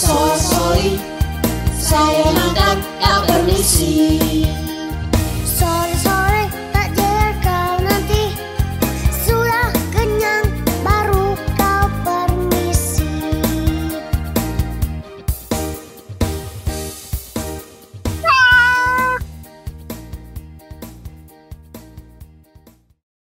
Sorry, saya minta kau permisi.